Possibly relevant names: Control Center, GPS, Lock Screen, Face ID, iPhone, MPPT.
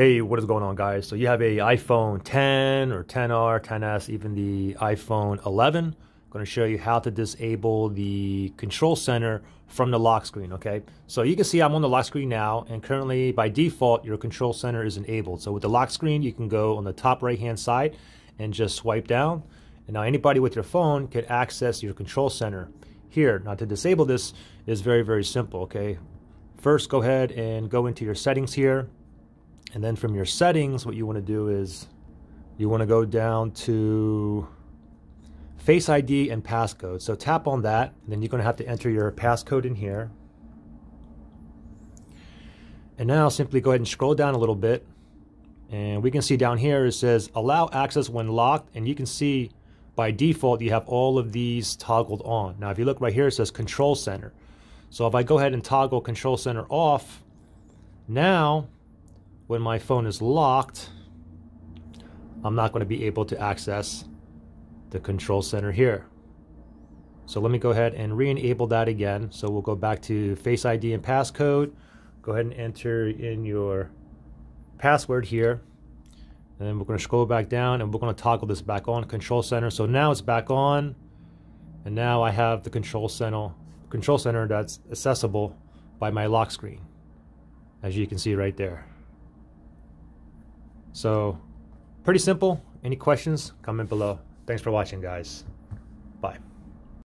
Hey, what is going on, guys? So you have a iPhone 10 or 10R, 10S, even the iPhone 11. I'm going to show you how to disable the Control Center from the lock screen, okay? So you can see I'm on the lock screen now, and currently by default, your Control Center is enabled. So with the lock screen, you can go on the top right-hand side and just swipe down. And now anybody with your phone can access your Control Center here. Now to disable this is very, very simple, okay? First, go ahead and go into your settings here. And then from your settings, what you want to do is you want to go down to Face ID and passcode. So tap on that, and then you're going to have to enter your passcode in here. And now simply go ahead and scroll down a little bit. And we can see down here it says allow access when locked. And you can see by default you have all of these toggled on. Now if you look right here, it says Control Center. So if I go ahead and toggle Control Center off, now when my phone is locked, I'm not going to be able to access the Control Center here. So let me go ahead and re-enable that again. So we'll go back to Face ID and passcode. Go ahead and enter in your password here. And then we're going to scroll back down and we're going to toggle this back on, Control Center. So now it's back on. And now I have the Control Center that's accessible by my lock screen, as you can see right there. So, pretty simple. Any questions? Comment below. Thanks for watching, guys.